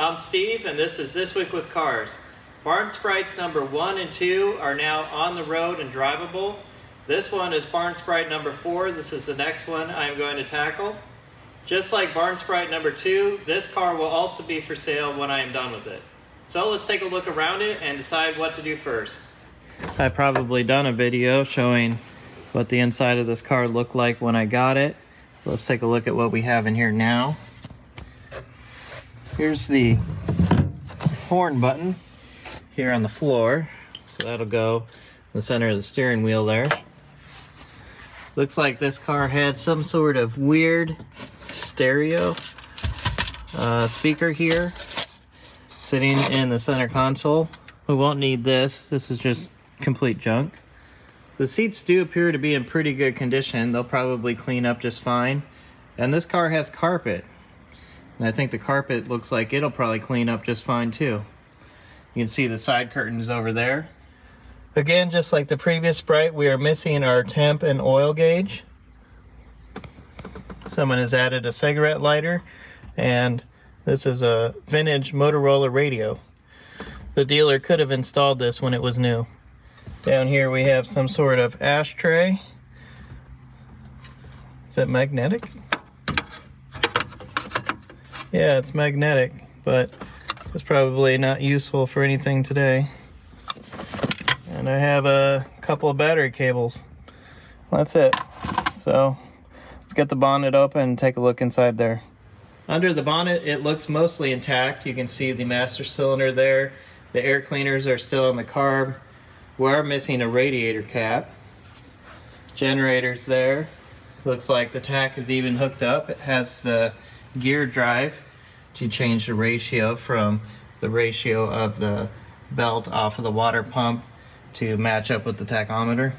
I'm Steve, and this is This Week with Cars. Barn Sprites number 1 and 2 are now on the road and drivable. This one is Barn Sprite number 4. This is the next one I'm going to tackle. Just like Barn Sprite number 2, this car will also be for sale when I am done with it. So let's take a look around it and decide what to do first. I've probably done a video showing what the inside of this car looked like when I got it. Let's take a look at what we have in here now. Here's the horn button here on the floor. So that'll go in the center of the steering wheel there. Looks like this car had some sort of weird stereo speaker here sitting in the center console. We won't need this. This is just complete junk. The seats do appear to be in pretty good condition. They'll probably clean up just fine. And this car has carpet. And I think the carpet looks like it'll probably clean up just fine too. You can see the side curtains over there. Again, just like the previous Sprite, we are missing our temp and oil gauge. Someone has added a cigarette lighter, and this is a vintage Motorola radio. The dealer could have installed this when it was new. Down here we have some sort of ashtray. Is that magnetic? Yeah, it's magnetic, but it's probably not useful for anything today. And I have a couple of battery cables. That's it. So let's get the bonnet open and take a look inside there. Under the bonnet, it looks mostly intact. You can see the master cylinder there. The air cleaners are still in the carb. We're missing a radiator cap. Generator's there. Looks like the tack is even hooked up. It has the gear drive to change the ratio from the ratio of the belt off of the water pump to match up with the tachometer.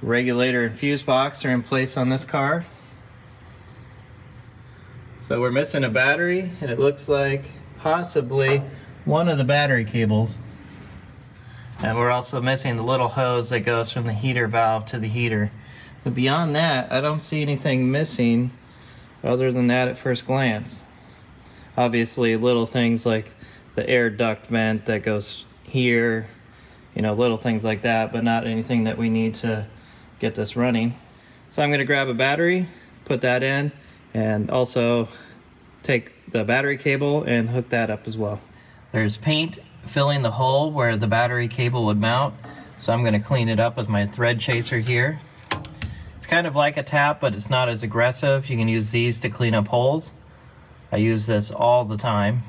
Regulator and fuse box are in place on this car. So we're missing a battery, and it looks like possibly one of the battery cables. And we're also missing the little hose that goes from the heater valve to the heater. But beyond that, I don't see anything missing other than that at first glance. Obviously, little things like the air duct vent that goes here, you know, little things like that, but not anything that we need to get this running. So I'm going to grab a battery, put that in, and also take the battery cable and hook that up as well. There's paint filling the hole where the battery cable would mount, so I'm going to clean it up with my thread chaser here. It's kind of like a tap, but it's not as aggressive. You can use these to clean up holes. I use this all the time.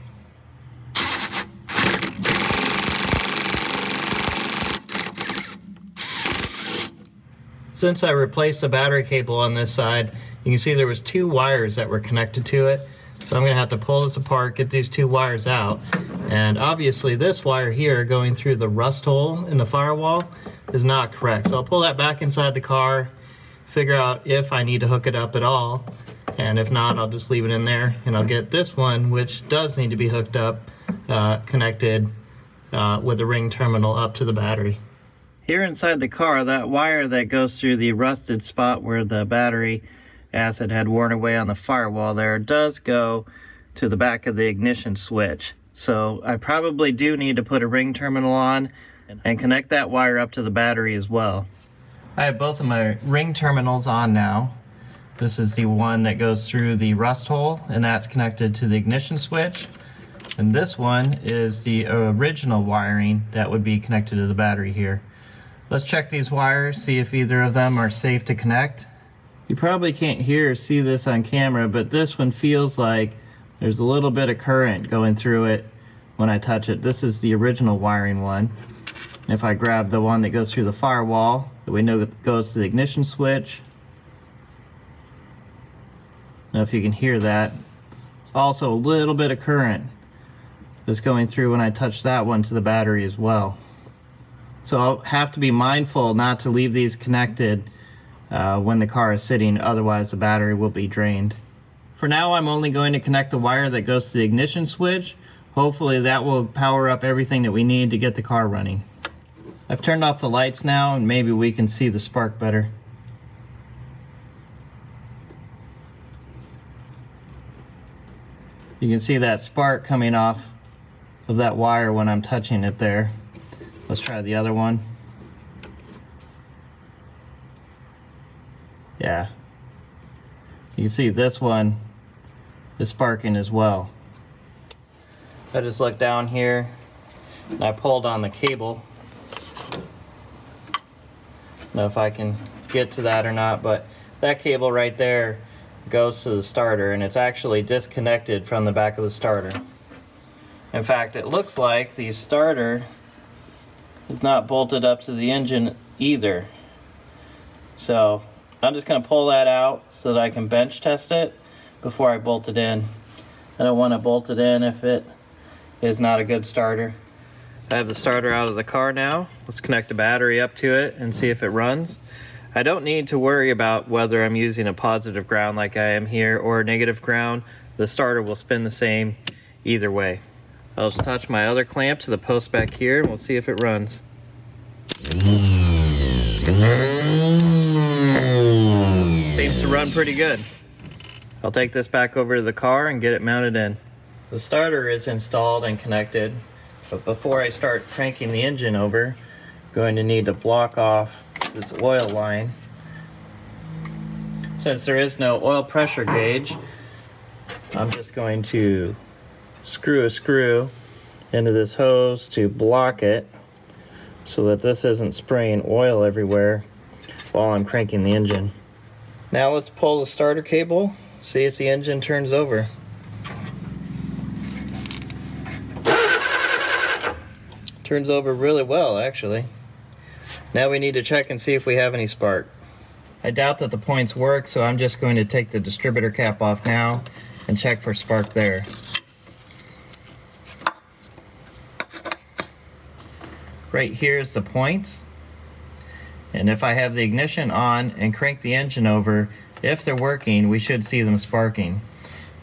Since I replaced the battery cable on this side, you can see there was 2 wires that were connected to it. So I'm going to have to pull this apart, get these 2 wires out. And obviously this wire here going through the rust hole in the firewall is not correct. So I'll pull that back inside the car, figure out if I need to hook it up at all, and if not, I'll just leave it in there, and I'll get this one, which does need to be hooked up, connected with the ring terminal up to the battery. Here inside the car, that wire that goes through the rusted spot where the battery acid had worn away on the firewall there does go to the back of the ignition switch. So I probably do need to put a ring terminal on and connect that wire up to the battery as well. I have both of my ring terminals on now. This is the one that goes through the rust hole, and that's connected to the ignition switch. And this one is the original wiring that would be connected to the battery here. Let's check these wires, see if either of them are safe to connect. You probably can't hear or see this on camera, but this one feels like there's a little bit of current going through it when I touch it. This is the original wiring one. If I grab the one that goes through the firewall, that we know it goes to the ignition switch. Now if you can hear that, it's also a little bit of current that's going through when I touch that one to the battery as well. So I'll have to be mindful not to leave these connected when the car is sitting, otherwise the battery will be drained. For now, I'm only going to connect the wire that goes to the ignition switch. Hopefully that will power up everything that we need to get the car running. I've turned off the lights now, and maybe we can see the spark better. You can see that spark coming off of that wire when I'm touching it there. Let's try the other one. Yeah. You can see this one is sparking as well. I just looked down here and I pulled on the cable. Don't know if I can get to that or not, but that cable right there goes to the starter, and it's actually disconnected from the back of the starter. In fact, it looks like the starter is not bolted up to the engine either. So I'm just going to pull that out so that I can bench test it before I bolt it in. I don't want to bolt it in if it is not a good starter. I have the starter out of the car now. Let's connect the battery up to it and see if it runs. I don't need to worry about whether I'm using a positive ground like I am here or a negative ground. The starter will spin the same either way. I'll just touch my other clamp to the post back here and we'll see if it runs. Seems to run pretty good. I'll take this back over to the car and get it mounted in. The starter is installed and connected, but before I start cranking the engine over, I'm going to need to block off this oil line. Since there is no oil pressure gauge, I'm just going to screw a screw into this hose to block it so that this isn't spraying oil everywhere while I'm cranking the engine. Now let's pull the starter cable, see if the engine turns over. Turns over really well, actually. Now we need to check and see if we have any spark. I doubt that the points work, so I'm just going to take the distributor cap off now and check for spark there. Right here is the points, and if I have the ignition on and crank the engine over, if they're working, we should see them sparking.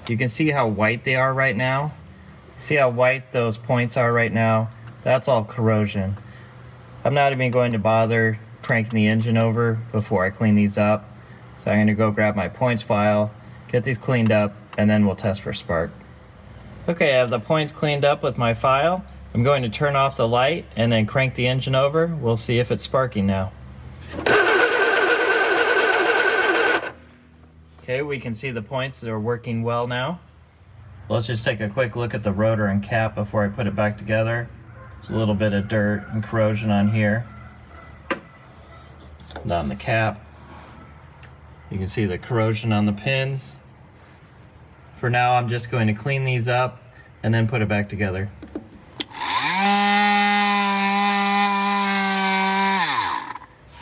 You can see how white they are right now. See how white those points are right now? That's all corrosion. I'm not even going to bother cranking the engine over before I clean these up. So I'm going to go grab my points file, get these cleaned up, and then we'll test for spark. Okay, I have the points cleaned up with my file. I'm going to turn off the light and then crank the engine over. We'll see if it's sparking now. Okay, we can see the points that are working well now. Let's just take a quick look at the rotor and cap before I put it back together. There's a little bit of dirt and corrosion on here, and on the cap. You can see the corrosion on the pins. For now, I'm just going to clean these up and then put it back together.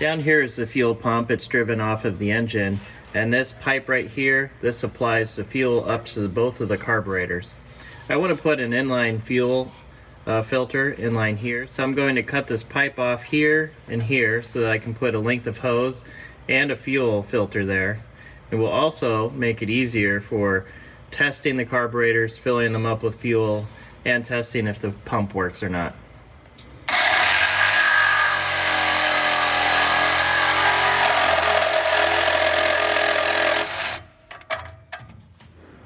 Down here is the fuel pump. It's driven off of the engine, and this pipe right here, this supplies the fuel up to both of the carburetors. I want to put an inline fuel filter in line here. So I'm going to cut this pipe off here and here so that I can put a length of hose and a fuel filter there. It will also make it easier for testing the carburetors, filling them up with fuel, and testing if the pump works or not.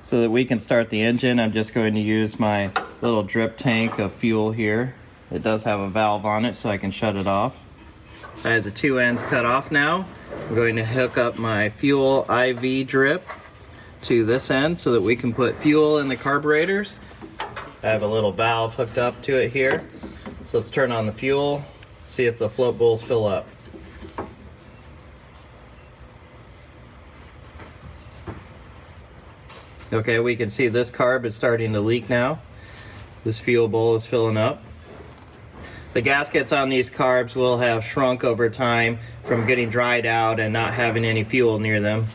So that we can start the engine, I'm just going to use my little drip tank of fuel here. It does have a valve on it, so I can shut it off. I have the two ends cut off now. I'm going to hook up my fuel IV drip to this end so that we can put fuel in the carburetors. I have a little valve hooked up to it here. So let's turn on the fuel, see if the float bowls fill up. Okay, we can see this carb is starting to leak now. This fuel bowl is filling up. The gaskets on these carbs will have shrunk over time from getting dried out and not having any fuel near them.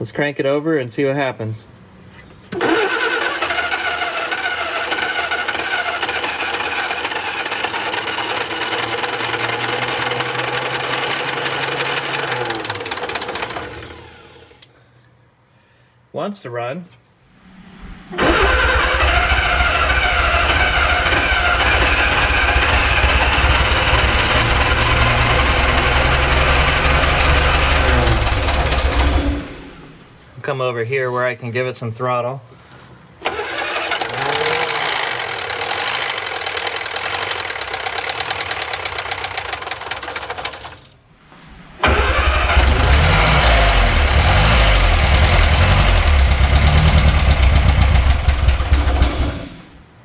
Let's crank it over and see what happens. Wants to run. come over here where I can give it some throttle.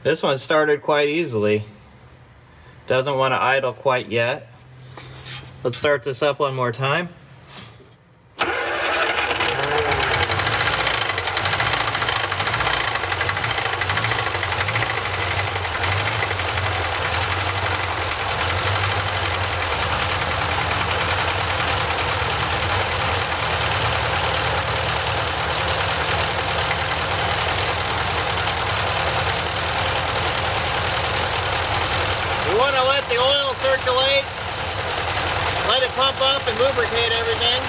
This one started quite easily. Doesn't want to idle quite yet. Let's start this up one more time. The oil circulate, let it pump up and lubricate everything.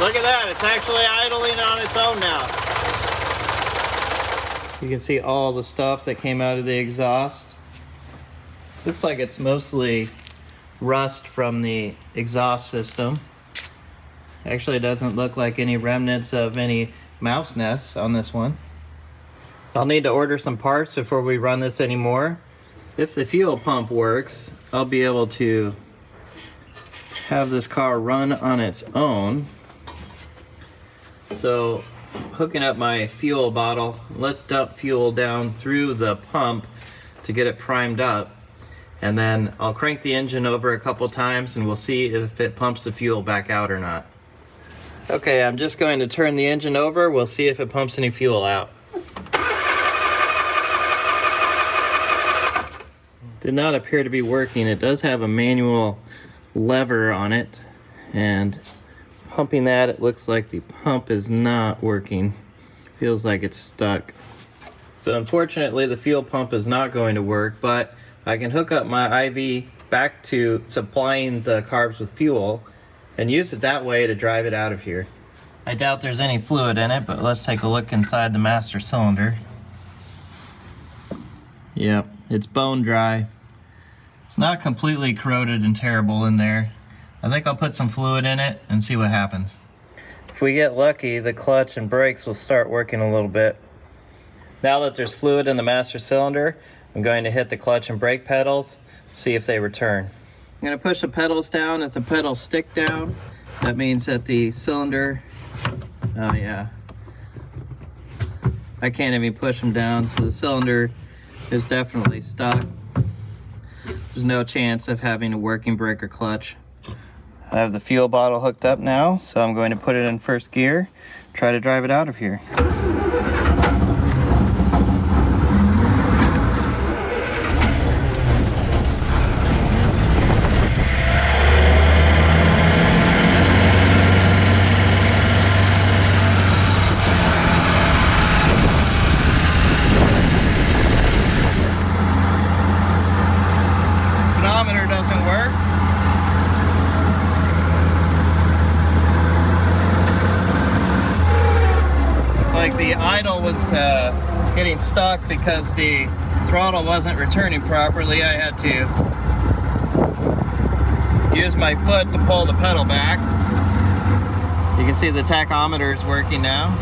Look at that, it's actually idling on its own now. You can see all the stuff that came out of the exhaust. Looks like it's mostly rust from the exhaust system. Actually, it doesn't look like any remnants of any mouse nests on this one. I'll need to order some parts before we run this anymore. If the fuel pump works, I'll be able to have this car run on its own. So, hooking up my fuel bottle, let's dump fuel down through the pump to get it primed up. And then I'll crank the engine over a couple times and we'll see if it pumps the fuel back out or not. Okay, I'm just going to turn the engine over. We'll see if it pumps any fuel out. Did not appear to be working. It does have a manual lever on it, and pumping that, it looks like the pump is not working. Feels like it's stuck. So unfortunately, the fuel pump is not going to work, but I can hook up my IV back to supplying the carbs with fuel and use it that way to drive it out of here. I doubt there's any fluid in it, but let's take a look inside the master cylinder. Yep, it's bone dry. It's not completely corroded and terrible in there. I think I'll put some fluid in it and see what happens. If we get lucky, the clutch and brakes will start working a little bit. Now that there's fluid in the master cylinder, I'm going to hit the clutch and brake pedals, see if they return. I'm going to push the pedals down. If the pedals stick down, that means that the cylinder, oh yeah, I can't even push them down, so the cylinder is definitely stuck. There's no chance of having a working brake or clutch. I have the fuel bottle hooked up now, so I'm going to put it in first gear, try to drive it out of here. The idle was getting stuck because the throttle wasn't returning properly. I had to use my foot to pull the pedal back. You can see the tachometer is working now.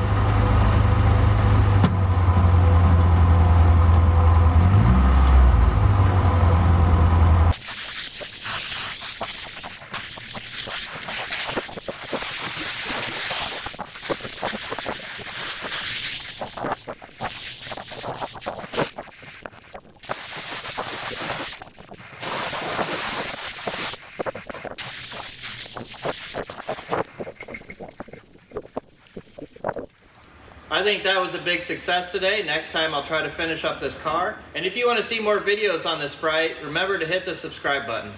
I think that was a big success today. Next time I'll try to finish up this car. And if you want to see more videos on this Sprite, remember to hit the subscribe button.